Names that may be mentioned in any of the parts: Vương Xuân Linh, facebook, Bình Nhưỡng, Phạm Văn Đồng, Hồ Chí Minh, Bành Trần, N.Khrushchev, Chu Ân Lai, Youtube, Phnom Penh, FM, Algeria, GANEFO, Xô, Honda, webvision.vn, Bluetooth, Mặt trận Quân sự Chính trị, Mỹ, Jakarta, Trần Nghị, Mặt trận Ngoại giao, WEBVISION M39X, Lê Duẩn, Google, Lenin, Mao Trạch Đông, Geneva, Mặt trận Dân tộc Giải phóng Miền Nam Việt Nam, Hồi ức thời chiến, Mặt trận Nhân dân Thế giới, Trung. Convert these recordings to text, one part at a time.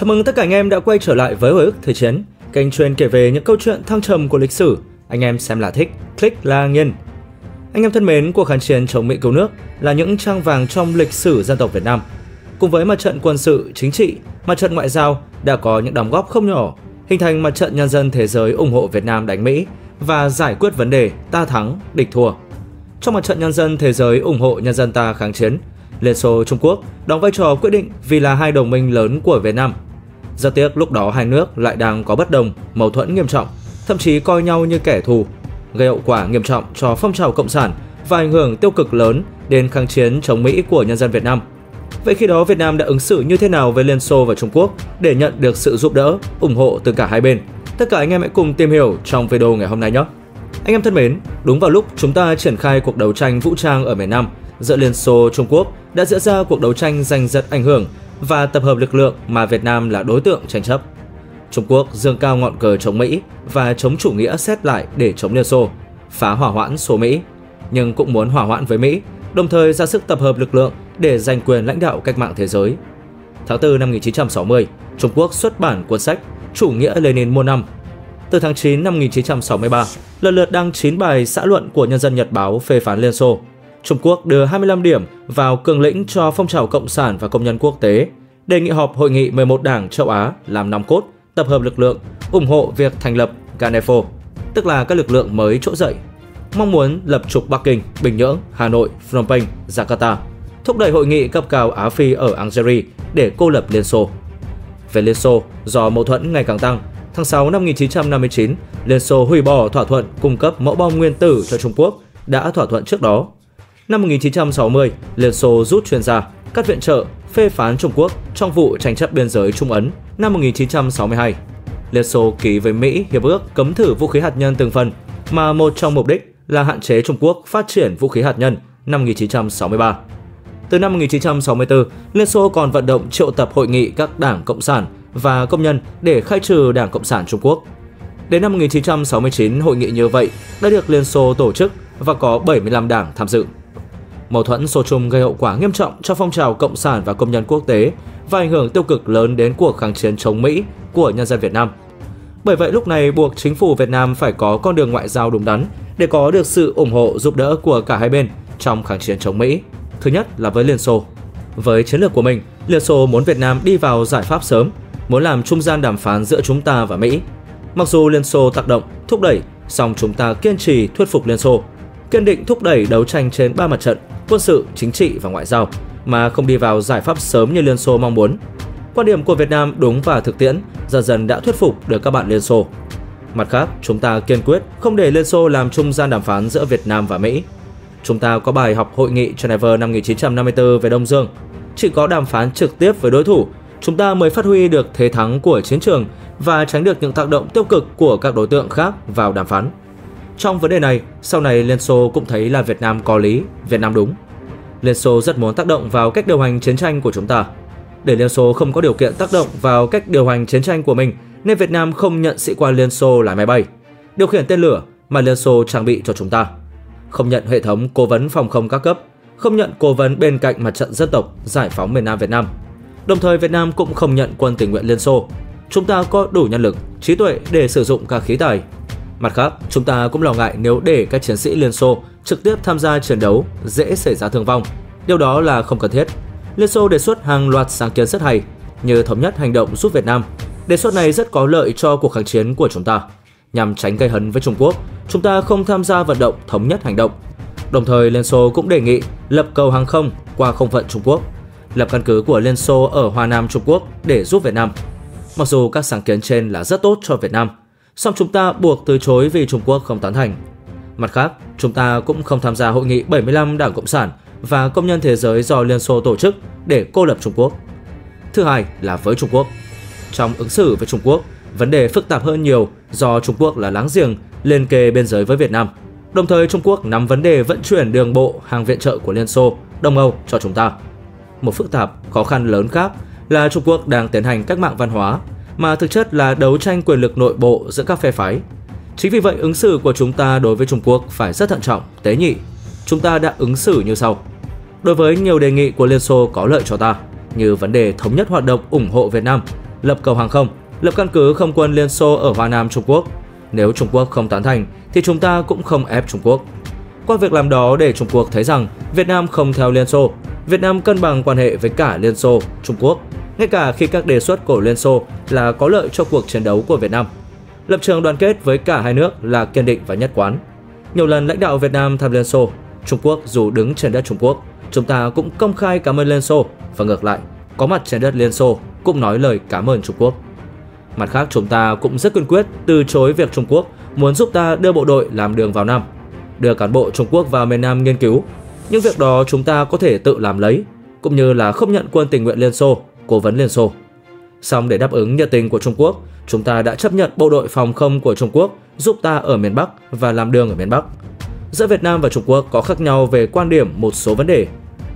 Chào mừng tất cả anh em đã quay trở lại với Hồi ức thời chiến, kênh chuyên kể về những câu chuyện thăng trầm của lịch sử. Anh em xem là thích, click là nghiền. Anh em thân mến, cuộc kháng chiến chống Mỹ cứu nước là những trang vàng trong lịch sử dân tộc Việt Nam. Cùng với mặt trận quân sự chính trị, mặt trận ngoại giao đã có những đóng góp không nhỏ, hình thành mặt trận nhân dân thế giới ủng hộ Việt Nam đánh Mỹ và giải quyết vấn đề ta thắng, địch thua. Trong mặt trận nhân dân thế giới ủng hộ nhân dân ta kháng chiến, Liên Xô, Trung Quốc đóng vai trò quyết định vì là hai đồng minh lớn của Việt Nam. Rất tiếc lúc đó hai nước lại đang có bất đồng, mâu thuẫn nghiêm trọng, thậm chí coi nhau như kẻ thù, gây hậu quả nghiêm trọng cho phong trào cộng sản và ảnh hưởng tiêu cực lớn đến kháng chiến chống Mỹ của nhân dân Việt Nam. Vậy khi đó Việt Nam đã ứng xử như thế nào với Liên Xô và Trung Quốc để nhận được sự giúp đỡ, ủng hộ từ cả hai bên? Tất cả anh em hãy cùng tìm hiểu trong video ngày hôm nay nhé! Anh em thân mến, đúng vào lúc chúng ta triển khai cuộc đấu tranh vũ trang ở miền Nam giữa Liên Xô, Trung Quốc đã diễn ra cuộc đấu tranh giành giật ảnh hưởng và tập hợp lực lượng mà Việt Nam là đối tượng tranh chấp. Trung Quốc dương cao ngọn cờ chống Mỹ và chống chủ nghĩa xét lại để chống Liên Xô, phá hỏa hoãn số Mỹ, nhưng cũng muốn hỏa hoãn với Mỹ, đồng thời ra sức tập hợp lực lượng để giành quyền lãnh đạo cách mạng thế giới. Tháng 4 năm 1960, Trung Quốc xuất bản cuốn sách Chủ nghĩa Lenin muôn năm. Từ tháng 9 năm 1963, lần lượt đăng 9 bài xã luận của Nhân dân Nhật báo phê phán Liên Xô. Trung Quốc đưa 25 điểm vào cương lĩnh cho phong trào cộng sản và công nhân quốc tế, đề nghị họp hội nghị 11 đảng châu Á làm nòng cốt, tập hợp lực lượng, ủng hộ việc thành lập GANEFO, tức là các lực lượng mới trỗi dậy, mong muốn lập trục Bắc Kinh, Bình Nhưỡng, Hà Nội, Phnom Penh, Jakarta, thúc đẩy hội nghị cấp cao Á Phi ở Algeria để cô lập Liên Xô. Về Liên Xô, do mâu thuẫn ngày càng tăng, tháng 6 năm 1959, Liên Xô hủy bỏ thỏa thuận cung cấp mẫu bom nguyên tử cho Trung Quốc đã thỏa thuận trước đó. Năm 1960, Liên Xô rút chuyên gia, cắt viện trợ, phê phán Trung Quốc trong vụ tranh chấp biên giới Trung Ấn năm 1962. Liên Xô ký với Mỹ hiệp ước cấm thử vũ khí hạt nhân từng phần, mà một trong mục đích là hạn chế Trung Quốc phát triển vũ khí hạt nhân năm 1963. Từ năm 1964, Liên Xô còn vận động triệu tập hội nghị các đảng Cộng sản và công nhân để khai trừ Đảng Cộng sản Trung Quốc. Đến năm 1969, hội nghị như vậy đã được Liên Xô tổ chức và có 75 đảng tham dự. Mâu thuẫn Xô-Trung gây hậu quả nghiêm trọng cho phong trào cộng sản và công nhân quốc tế và ảnh hưởng tiêu cực lớn đến cuộc kháng chiến chống Mỹ của nhân dân Việt Nam. Bởi vậy lúc này buộc chính phủ Việt Nam phải có con đường ngoại giao đúng đắn để có được sự ủng hộ giúp đỡ của cả hai bên trong kháng chiến chống Mỹ. Thứ nhất là với Liên Xô. Với chiến lược của mình, Liên Xô muốn Việt Nam đi vào giải pháp sớm, muốn làm trung gian đàm phán giữa chúng ta và Mỹ. Mặc dù Liên Xô tác động, thúc đẩy, song chúng ta kiên trì thuyết phục Liên Xô, kiên định thúc đẩy đấu tranh trên 3 mặt trận quân sự, chính trị và ngoại giao mà không đi vào giải pháp sớm như Liên Xô mong muốn. Quan điểm của Việt Nam đúng và thực tiễn dần dần đã thuyết phục được các bạn Liên Xô. Mặt khác, chúng ta kiên quyết không để Liên Xô làm trung gian đàm phán giữa Việt Nam và Mỹ. Chúng ta có bài học hội nghị Geneva năm 1954 về Đông Dương. Chỉ có đàm phán trực tiếp với đối thủ, chúng ta mới phát huy được thế thắng của chiến trường và tránh được những tác động tiêu cực của các đối tượng khác vào đàm phán. Trong vấn đề này, sau này Liên Xô cũng thấy là Việt Nam có lý, Việt Nam đúng. Liên Xô rất muốn tác động vào cách điều hành chiến tranh của chúng ta. Để Liên Xô không có điều kiện tác động vào cách điều hành chiến tranh của mình, nên Việt Nam không nhận sĩ quan Liên Xô lái máy bay, điều khiển tên lửa mà Liên Xô trang bị cho chúng ta. Không nhận hệ thống cố vấn phòng không các cấp, không nhận cố vấn bên cạnh mặt trận dân tộc giải phóng miền Nam Việt Nam. Đồng thời Việt Nam cũng không nhận quân tình nguyện Liên Xô. Chúng ta có đủ nhân lực, trí tuệ để sử dụng các khí tài. Mặt khác, chúng ta cũng lo ngại nếu để các chiến sĩ Liên Xô trực tiếp tham gia chiến đấu dễ xảy ra thương vong. Điều đó là không cần thiết. Liên Xô đề xuất hàng loạt sáng kiến rất hay, như thống nhất hành động giúp Việt Nam. Đề xuất này rất có lợi cho cuộc kháng chiến của chúng ta. Nhằm tránh gây hấn với Trung Quốc, chúng ta không tham gia vận động thống nhất hành động. Đồng thời, Liên Xô cũng đề nghị lập cầu hàng không qua không phận Trung Quốc, lập căn cứ của Liên Xô ở Hoa Nam Trung Quốc để giúp Việt Nam. Mặc dù các sáng kiến trên là rất tốt cho Việt Nam, song chúng ta buộc từ chối vì Trung Quốc không tán thành. Mặt khác, chúng ta cũng không tham gia hội nghị 75 Đảng Cộng sản và Công nhân Thế giới do Liên Xô tổ chức để cô lập Trung Quốc. Thứ hai là với Trung Quốc. Trong ứng xử với Trung Quốc, vấn đề phức tạp hơn nhiều do Trung Quốc là láng giềng liền kề biên giới với Việt Nam. Đồng thời Trung Quốc nắm vấn đề vận chuyển đường bộ hàng viện trợ của Liên Xô, Đông Âu cho chúng ta. Một phức tạp, khó khăn lớn khác là Trung Quốc đang tiến hành cách mạng văn hóa, mà thực chất là đấu tranh quyền lực nội bộ giữa các phe phái. Chính vì vậy, ứng xử của chúng ta đối với Trung Quốc phải rất thận trọng, tế nhị. Chúng ta đã ứng xử như sau. Đối với nhiều đề nghị của Liên Xô có lợi cho ta, như vấn đề thống nhất hoạt động ủng hộ Việt Nam, lập cầu hàng không, lập căn cứ không quân Liên Xô ở Hoa Nam Trung Quốc. Nếu Trung Quốc không tán thành thì chúng ta cũng không ép Trung Quốc. Qua việc làm đó để Trung Quốc thấy rằng Việt Nam không theo Liên Xô, Việt Nam cân bằng quan hệ với cả Liên Xô, Trung Quốc, ngay cả khi các đề xuất của Liên Xô là có lợi cho cuộc chiến đấu của Việt Nam. Lập trường đoàn kết với cả hai nước là kiên định và nhất quán. Nhiều lần lãnh đạo Việt Nam thăm Liên Xô, Trung Quốc dù đứng trên đất Trung Quốc, chúng ta cũng công khai cảm ơn Liên Xô và ngược lại, có mặt trên đất Liên Xô cũng nói lời cảm ơn Trung Quốc. Mặt khác, chúng ta cũng rất kiên quyết từ chối việc Trung Quốc muốn giúp ta đưa bộ đội làm đường vào Nam, đưa cán bộ Trung Quốc vào miền Nam nghiên cứu. Những việc đó chúng ta có thể tự làm lấy, cũng như là không nhận quân tình nguyện Liên Xô, cố vấn Liên Xô. Song để đáp ứng nhiệt tình của Trung Quốc, chúng ta đã chấp nhận bộ đội phòng không của Trung Quốc giúp ta ở miền Bắc và làm đường ở miền Bắc. Giữa Việt Nam và Trung Quốc có khác nhau về quan điểm một số vấn đề.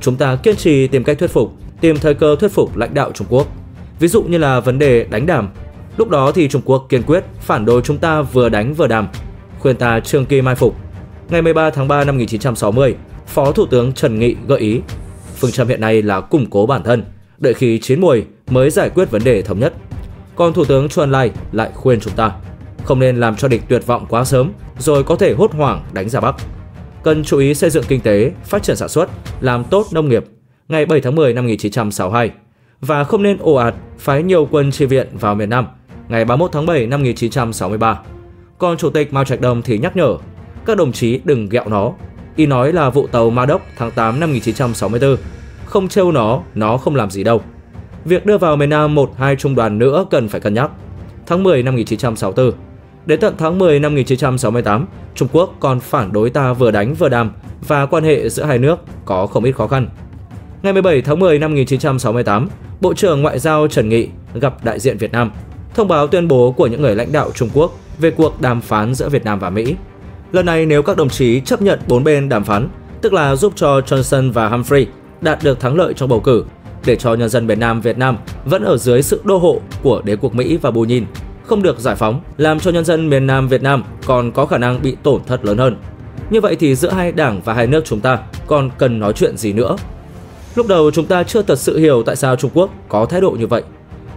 Chúng ta kiên trì tìm cách thuyết phục, tìm thời cơ thuyết phục lãnh đạo Trung Quốc. Ví dụ như là vấn đề đánh đàm. Lúc đó thì Trung Quốc kiên quyết phản đối chúng ta vừa đánh vừa đàm, khuyên ta trường kỳ mai phục. Ngày 13 tháng 3 năm 1960, Phó Thủ tướng Trần Nghị gợi ý, phương châm hiện nay là củng cố bản thân, đợi khi chín muồi mới giải quyết vấn đề thống nhất. Còn Thủ tướng Chu Ân Lai lại khuyên chúng ta không nên làm cho địch tuyệt vọng quá sớm rồi có thể hốt hoảng đánh ra Bắc. Cần chú ý xây dựng kinh tế, phát triển sản xuất, làm tốt nông nghiệp. Ngày 7 tháng 10 năm 1962 và không nên ồ ạt phái nhiều quân chi viện vào miền Nam. Ngày 31 tháng 7 năm 1963. Còn Chủ tịch Mao Trạch Đông thì nhắc nhở các đồng chí đừng ghẹo nó. Y nói là vụ tàu Ma Đốc tháng 8 năm 1964. Không trêu nó không làm gì đâu. Việc đưa vào miền Nam 1-2 trung đoàn nữa cần phải cân nhắc. Tháng 10 năm 1964. Đến tận tháng 10 năm 1968, Trung Quốc còn phản đối ta vừa đánh vừa đàm và quan hệ giữa hai nước có không ít khó khăn. Ngày 17 tháng 10 năm 1968, Bộ trưởng Ngoại giao Trần Nghị gặp đại diện Việt Nam, thông báo tuyên bố của những người lãnh đạo Trung Quốc về cuộc đàm phán giữa Việt Nam và Mỹ. Lần này nếu các đồng chí chấp nhận bốn bên đàm phán, tức là giúp cho Johnson và Humphrey đạt được thắng lợi trong bầu cử, để cho nhân dân miền Nam Việt Nam vẫn ở dưới sự đô hộ của đế quốc Mỹ và Bù Nhìn, không được giải phóng, làm cho nhân dân miền Nam Việt Nam còn có khả năng bị tổn thất lớn hơn. Như vậy thì giữa hai đảng và hai nước chúng ta còn cần nói chuyện gì nữa? Lúc đầu chúng ta chưa thật sự hiểu tại sao Trung Quốc có thái độ như vậy.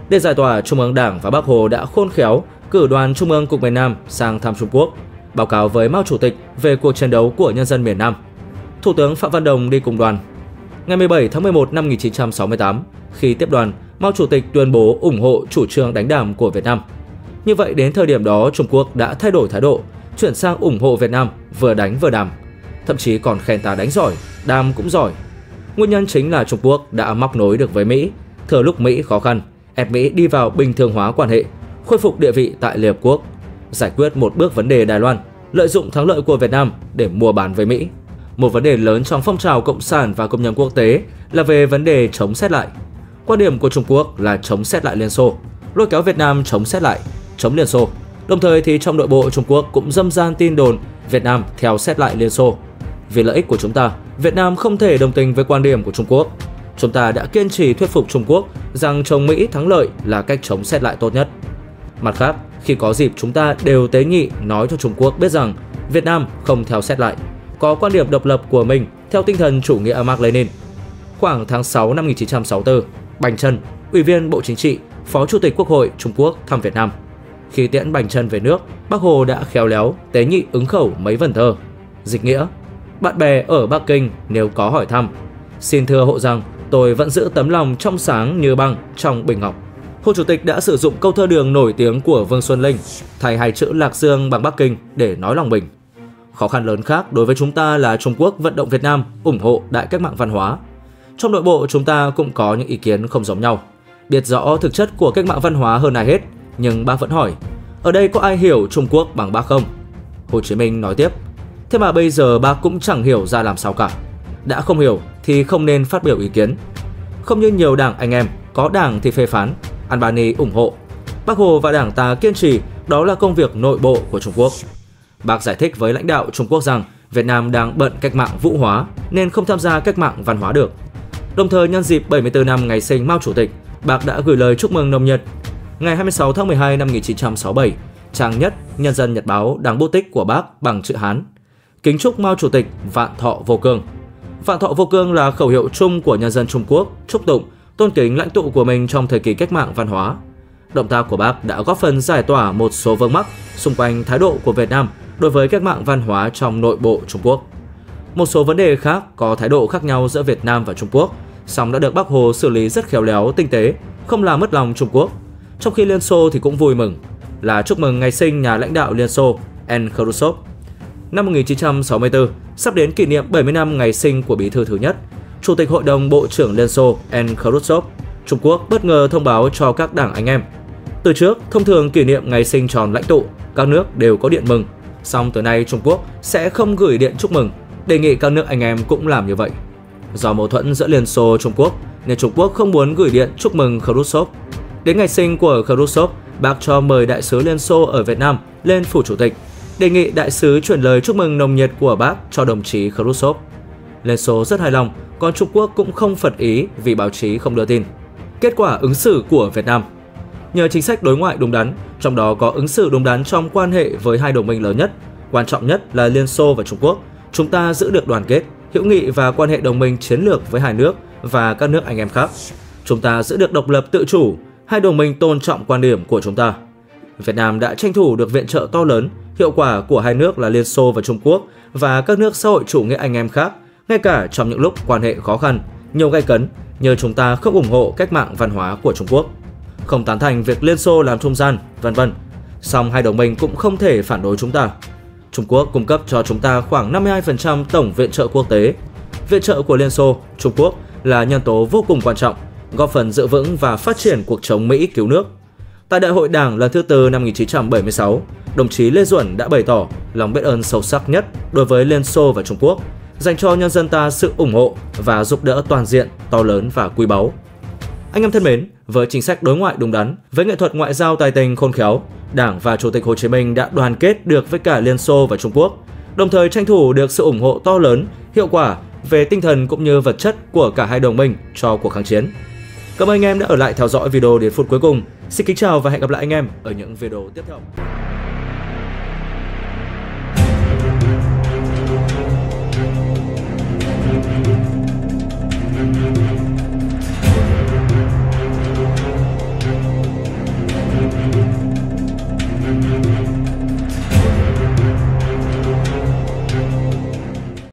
Để giải tỏa, Trung ương Đảng và Bác Hồ đã khôn khéo cử đoàn Trung ương Cục miền Nam sang thăm Trung Quốc, báo cáo với Mao Chủ tịch về cuộc chiến đấu của nhân dân miền Nam. Thủ tướng Phạm Văn Đồng đi cùng đoàn. Ngày 17 tháng 11 năm 1968, khi tiếp đoàn, Mao Chủ tịch tuyên bố ủng hộ chủ trương đánh đàm của Việt Nam. Như vậy đến thời điểm đó Trung Quốc đã thay đổi thái độ, chuyển sang ủng hộ Việt Nam vừa đánh vừa đàm, thậm chí còn khen ta đánh giỏi, đàm cũng giỏi. Nguyên nhân chính là Trung Quốc đã móc nối được với Mỹ, thừa lúc Mỹ khó khăn, ép Mỹ đi vào bình thường hóa quan hệ, khôi phục địa vị tại Liên Hợp Quốc, giải quyết một bước vấn đề Đài Loan, lợi dụng thắng lợi của Việt Nam để mua bán với Mỹ. Một vấn đề lớn trong phong trào cộng sản và công nhân quốc tế là về vấn đề chống xét lại. Quan điểm của Trung Quốc là chống xét lại Liên Xô, lôi kéo Việt Nam chống xét lại, chống Liên Xô. Đồng thời thì trong nội bộ Trung Quốc cũng dâm gian tin đồn Việt Nam theo xét lại Liên Xô. Vì lợi ích của chúng ta, Việt Nam không thể đồng tình với quan điểm của Trung Quốc. Chúng ta đã kiên trì thuyết phục Trung Quốc rằng chống Mỹ thắng lợi là cách chống xét lại tốt nhất. Mặt khác, khi có dịp chúng ta đều tế nhị nói cho Trung Quốc biết rằng Việt Nam không theo xét lại, có quan điểm độc lập của mình theo tinh thần chủ nghĩa Mác Lênin. Khoảng tháng 6 năm 1964, Bành Trần, Ủy viên Bộ Chính trị, Phó Chủ tịch Quốc hội Trung Quốc thăm Việt Nam. Khi tiễn Bành Trần về nước, Bác Hồ đã khéo léo tế nhị ứng khẩu mấy vần thơ. Dịch nghĩa, bạn bè ở Bắc Kinh nếu có hỏi thăm, xin thưa hộ rằng tôi vẫn giữ tấm lòng trong sáng như băng trong bình ngọc. Hồ Chủ tịch đã sử dụng câu thơ đường nổi tiếng của Vương Xuân Linh thay hai chữ Lạc Dương bằng Bắc Kinh để nói lòng mình. Khó khăn lớn khác đối với chúng ta là Trung Quốc vận động Việt Nam ủng hộ đại cách mạng văn hóa. Trong nội bộ chúng ta cũng có những ý kiến không giống nhau. Biết rõ thực chất của cách mạng văn hóa hơn ai hết, nhưng bác vẫn hỏi, ở đây có ai hiểu Trung Quốc bằng bác không? Hồ Chí Minh nói tiếp, thế mà bây giờ bác cũng chẳng hiểu ra làm sao cả. Đã không hiểu thì không nên phát biểu ý kiến. Không như nhiều đảng anh em, có đảng thì phê phán, Albany ủng hộ. Bác Hồ và đảng ta kiên trì đó là công việc nội bộ của Trung Quốc. Bác giải thích với lãnh đạo Trung Quốc rằng Việt Nam đang bận cách mạng vũ hóa nên không tham gia cách mạng văn hóa được. Đồng thời nhân dịp 74 năm ngày sinh Mao Chủ tịch, bác đã gửi lời chúc mừng nồng nhiệt. Ngày 26 tháng 12 năm 1967, trang nhất Nhân dân Nhật báo đăng bút tích của bác bằng chữ Hán. Kính chúc Mao Chủ tịch vạn thọ vô cương. Vạn thọ vô cương là khẩu hiệu chung của nhân dân Trung Quốc, chúc tụng, tôn kính lãnh tụ của mình trong thời kỳ cách mạng văn hóa. Động tác của bác đã góp phần giải tỏa một số vướng mắc xung quanh thái độ của Việt Nam đối với cách mạng văn hóa trong nội bộ Trung Quốc. Một số vấn đề khác có thái độ khác nhau giữa Việt Nam và Trung Quốc, song đã được Bác Hồ xử lý rất khéo léo, tinh tế, không làm mất lòng Trung Quốc. Trong khi Liên Xô thì cũng vui mừng là chúc mừng ngày sinh nhà lãnh đạo Liên Xô N.Khrushchev. Năm 1964 sắp đến kỷ niệm 70 năm ngày sinh của bí thư thứ nhất, Chủ tịch Hội đồng Bộ trưởng Liên Xô N.Khrushchev, Trung Quốc bất ngờ thông báo cho các đảng anh em. Từ trước, thông thường kỷ niệm ngày sinh tròn lãnh tụ, các nước đều có điện mừng. Song từ nay Trung Quốc sẽ không gửi điện chúc mừng, đề nghị các nước anh em cũng làm như vậy. Do mâu thuẫn giữa Liên Xô Trung Quốc nên Trung Quốc không muốn gửi điện chúc mừng Khrushchev. Đến ngày sinh của Khrushchev, bác cho mời đại sứ Liên Xô ở Việt Nam lên phủ chủ tịch, đề nghị đại sứ chuyển lời chúc mừng nồng nhiệt của bác cho đồng chí Khrushchev. Liên Xô rất hài lòng, còn Trung Quốc cũng không phật ý vì báo chí không đưa tin. Kết quả ứng xử của Việt Nam. Nhờ chính sách đối ngoại đúng đắn, trong đó có ứng xử đúng đắn trong quan hệ với hai đồng minh lớn nhất, quan trọng nhất là Liên Xô và Trung Quốc, chúng ta giữ được đoàn kết, hữu nghị và quan hệ đồng minh chiến lược với hai nước và các nước anh em khác. Chúng ta giữ được độc lập tự chủ, hai đồng minh tôn trọng quan điểm của chúng ta. Việt Nam đã tranh thủ được viện trợ to lớn, hiệu quả của hai nước là Liên Xô và Trung Quốc và các nước xã hội chủ nghĩa anh em khác, ngay cả trong những lúc quan hệ khó khăn, nhiều gay cấn, nhờ chúng ta không ủng hộ cách mạng văn hóa của Trung Quốc, không tán thành việc Liên Xô làm trung gian, vân vân. Song hai đồng minh cũng không thể phản đối chúng ta. Trung Quốc cung cấp cho chúng ta khoảng 52% tổng viện trợ quốc tế. Viện trợ của Liên Xô, Trung Quốc là nhân tố vô cùng quan trọng, góp phần giữ vững và phát triển cuộc chống Mỹ cứu nước. Tại Đại hội Đảng lần thứ tư năm 1976, đồng chí Lê Duẩn đã bày tỏ lòng biết ơn sâu sắc nhất đối với Liên Xô và Trung Quốc, dành cho nhân dân ta sự ủng hộ và giúp đỡ toàn diện, to lớn và quý báu. Anh em thân mến, với chính sách đối ngoại đúng đắn, với nghệ thuật ngoại giao tài tình khôn khéo, Đảng và Chủ tịch Hồ Chí Minh đã đoàn kết được với cả Liên Xô và Trung Quốc, đồng thời tranh thủ được sự ủng hộ to lớn, hiệu quả về tinh thần cũng như vật chất của cả hai đồng minh cho cuộc kháng chiến. Cảm ơn anh em đã ở lại theo dõi video đến phút cuối cùng. Xin kính chào và hẹn gặp lại anh em ở những video tiếp theo.